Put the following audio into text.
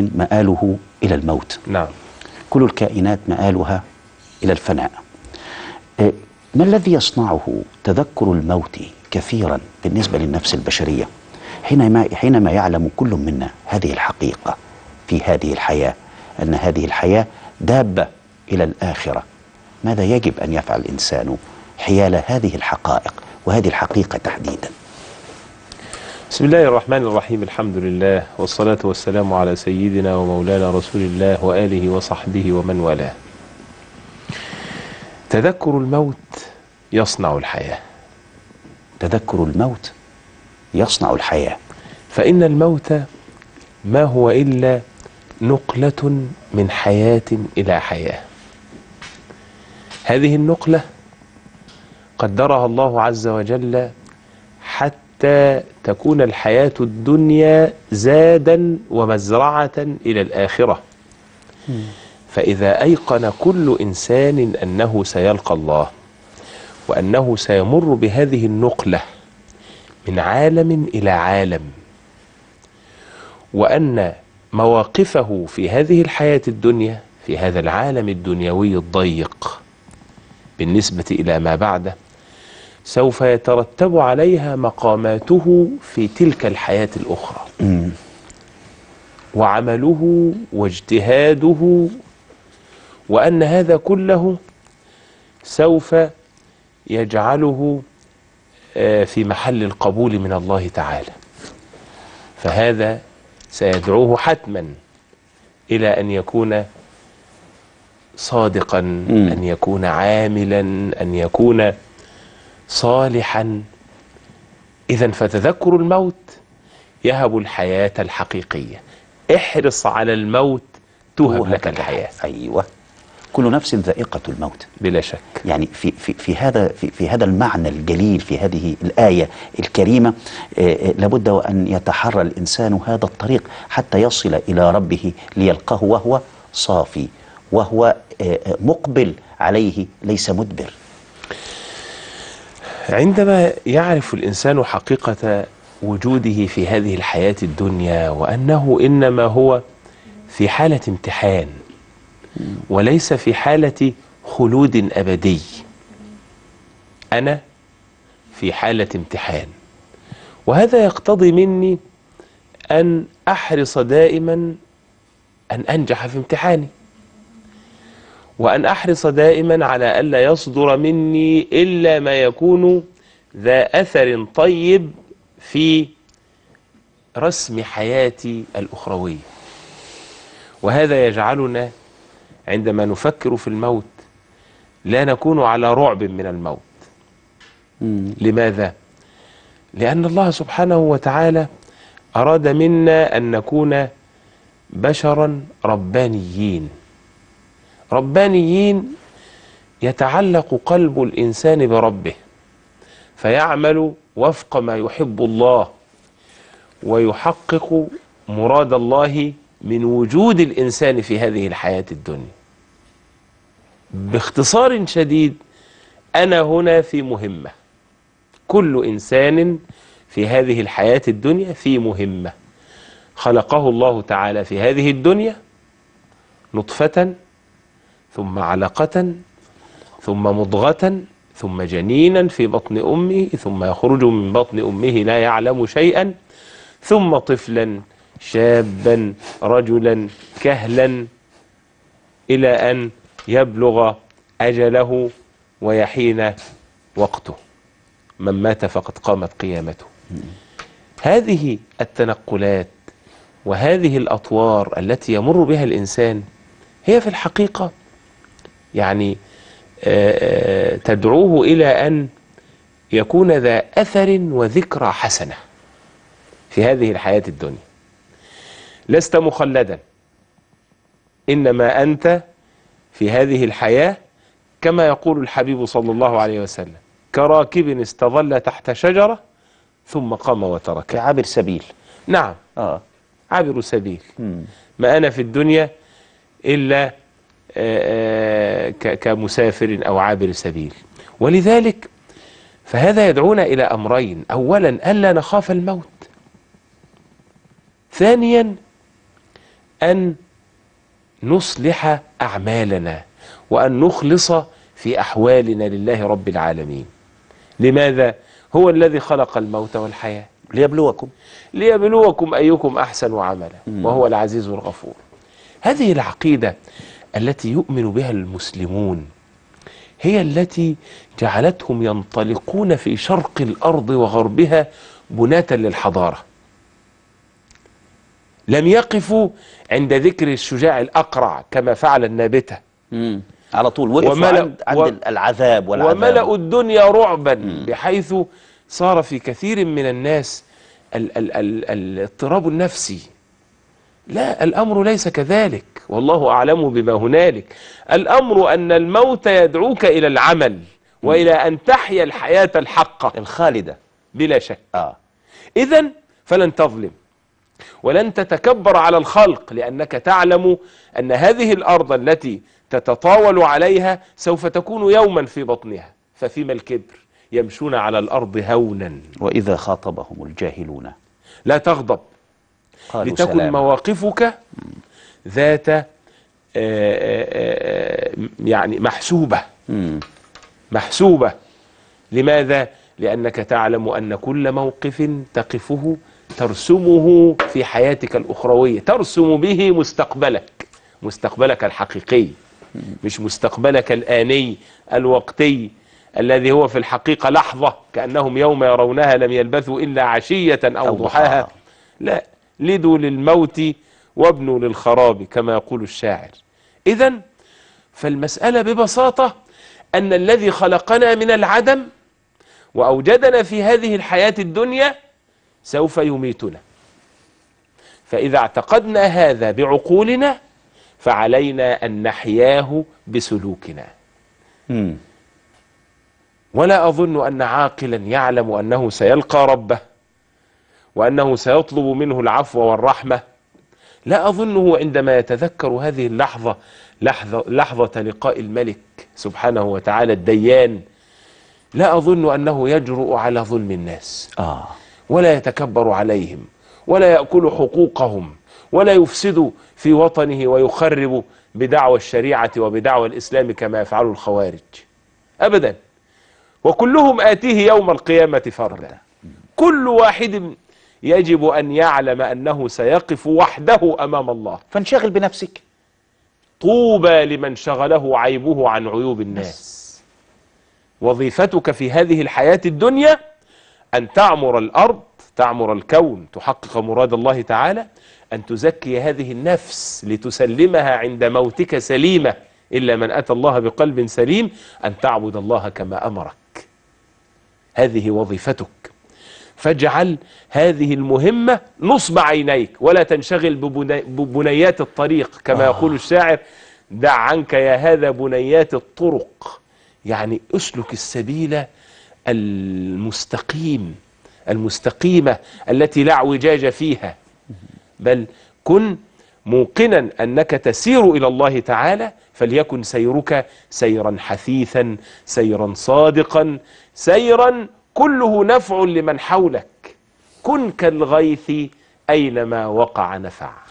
الكائن مآله إلى الموت. نعم. كل الكائنات مآلها إلى الفناء. ما الذي يصنعه تذكر الموت كثيرا بالنسبة للنفس البشرية حينما يعلم كل منا هذه الحقيقة في هذه الحياة، أن هذه الحياة دابة إلى الآخرة. ماذا يجب أن يفعل الإنسان حيال هذه الحقائق وهذه الحقيقة تحديدا؟ بسم الله الرحمن الرحيم، الحمد لله والصلاة والسلام على سيدنا ومولانا رسول الله وآله وصحبه ومن والاه. تذكر الموت يصنع الحياة. تذكر الموت يصنع الحياة، فإن الموت ما هو إلا نقلة من حياة إلى حياة. هذه النقلة قدرها الله عز وجل حتى تكون الحياة الدنيا زادا ومزرعة إلى الآخرة. فإذا أيقن كل إنسان أنه سيلقى الله وأنه سيمر بهذه النقلة من عالم إلى عالم، وأن مواقفه في هذه الحياة الدنيا في هذا العالم الدنيوي الضيق بالنسبة إلى ما بعده سوف يترتب عليها مقاماته في تلك الحياة الأخرى، وعمله واجتهاده، وأن هذا كله سوف يجعله في محل القبول من الله تعالى. فهذا سيدعوه حتما إلى أن يكون صادقا، أن يكون عاملا، أن يكون صالحا. إذن فتذكر الموت يهب الحياة الحقيقية. احرص على الموت تهب لك الحياة. أيوة، كل نفس ذائقة الموت بلا شك. يعني في هذا المعنى الجليل في هذه الآية الكريمة لابد وأن يتحرى الإنسان هذا الطريق حتى يصل إلى ربه ليلقاه وهو صافي، وهو مقبل عليه ليس مدبر. عندما يعرف الإنسان حقيقة وجوده في هذه الحياة الدنيا، وأنه إنما هو في حالة امتحان وليس في حالة خلود أبدي، أنا في حالة امتحان، وهذا يقتضي مني أن أحرص دائما أن أنجح في امتحاني، وأن أحرص دائما على ألا يصدر مني إلا ما يكون ذا أثر طيب في رسم حياتي الأخروية. وهذا يجعلنا عندما نفكر في الموت لا نكون على رعب من الموت. لماذا؟ لأن الله سبحانه وتعالى أراد منا أن نكون بشرا ربانيين. ربانيين يتعلق قلب الإنسان بربه، فيعمل وفق ما يحب الله ويحقق مراد الله من وجود الإنسان في هذه الحياة الدنيا. باختصار شديد، أنا هنا في مهمة، كل إنسان في هذه الحياة الدنيا في مهمة خلقه الله تعالى في هذه الدنيا، نطفة ثم علقة ثم مضغة ثم جنينا في بطن أمه، ثم يخرج من بطن أمه لا يعلم شيئا، ثم طفلا شابا رجلا كهلا إلى أن يبلغ أجله ويحين وقته. من مات فقد قامت قيامته. هذه التنقلات وهذه الأطوار التي يمر بها الإنسان هي في الحقيقة يعني تدعوه إلى أن يكون ذا أثر وذكرى حسنة في هذه الحياة الدنيا. لست مخلدا، إنما أنت في هذه الحياة كما يقول الحبيب صلى الله عليه وسلم كراكب استظل تحت شجرة ثم قام وتركها. عابر سبيل. نعم، عابر سبيل. ما أنا في الدنيا إلا كمسافر أو عابر سبيل. ولذلك فهذا يدعونا إلى أمرين: أولا ألا نخاف الموت، ثانيا أن نصلح أعمالنا وأن نخلص في أحوالنا لله رب العالمين. لماذا؟ هو الذي خلق الموت والحياة ليبلوكم أيكم أحسن عملا وهو العزيز الغفور. هذه العقيدة التي يؤمن بها المسلمون هي التي جعلتهم ينطلقون في شرق الأرض وغربها بناة للحضارة. لم يقفوا عند ذكر الشجاع الأقرع كما فعل النابتة، على طول وقفوا عند العذاب والعذاب، وملأوا الدنيا رعبا بحيث صار في كثير من الناس الاضطراب النفسي. لا، الأمر ليس كذلك، والله أعلم بما هنالك. الأمر أن الموت يدعوك إلى العمل وإلى أن تحيا الحياة الحقة الخالدة بلا شك. إذن فلن تظلم ولن تتكبر على الخلق، لأنك تعلم أن هذه الأرض التي تتطاول عليها سوف تكون يوما في بطنها، ففيما الكبر؟ يمشون على الأرض هونا وإذا خاطبهم الجاهلون لا تغضب، لتكن مواقفك ذات يعني محسوبة. محسوبة لماذا؟ لأنك تعلم أن كل موقف تقفه ترسمه في حياتك الأخروية، ترسم به مستقبلك الحقيقي، مش مستقبلك الآني الوقتي الذي هو في الحقيقة لحظة، كأنهم يوم يرونها لم يلبثوا إلا عشية أو ضحاها. لا، لدوا للموت وابنوا للخراب كما يقول الشاعر. إذن فالمسألة ببساطة أن الذي خلقنا من العدم وأوجدنا في هذه الحياة الدنيا سوف يميتنا، فإذا اعتقدنا هذا بعقولنا فعلينا أن نحياه بسلوكنا. ولا أظن أن عاقلا يعلم أنه سيلقى ربه وأنه سيطلب منه العفو والرحمة، لا أظنه عندما يتذكر هذه اللحظة لحظة لقاء الملك سبحانه وتعالى الديان، لا أظن أنه يجرؤ على ظلم الناس ولا يتكبر عليهم ولا يأكل حقوقهم ولا يفسد في وطنه ويخرب بدعوى الشريعة وبدعوى الإسلام كما يفعل الخوارج أبدا. وكلهم آتيه يوم القيامة فردا، كل واحد يجب أن يعلم أنه سيقف وحده أمام الله. فانشغل بنفسك، طوبى لمن شغله عيبه عن عيوب الناس. وظيفتك في هذه الحياة الدنيا أن تعمر الأرض، تعمر الكون، تحقق مراد الله تعالى، أن تزكي هذه النفس لتسلمها عند موتك سليمة، إلا من أتى الله بقلب سليم، أن تعبد الله كما أمرك. هذه وظيفتك، فاجعل هذه المهمة نصب عينيك ولا تنشغل ببنيات الطريق كما يقول الشاعر. دع عنك يا هذا بنيات الطرق، يعني أسلك السبيل المستقيم المستقيمة التي لا اعوجاج فيها، بل كن موقنا أنك تسير إلى الله تعالى، فليكن سيرك سيرا حثيثا، سيرا صادقا، سيرا كله نفع لمن حولك. كن كالغيث أينما وقع نفع.